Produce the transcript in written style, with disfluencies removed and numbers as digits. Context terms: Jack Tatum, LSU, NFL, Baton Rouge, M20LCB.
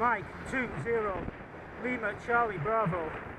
Mike 20 Lima Charlie Bravo.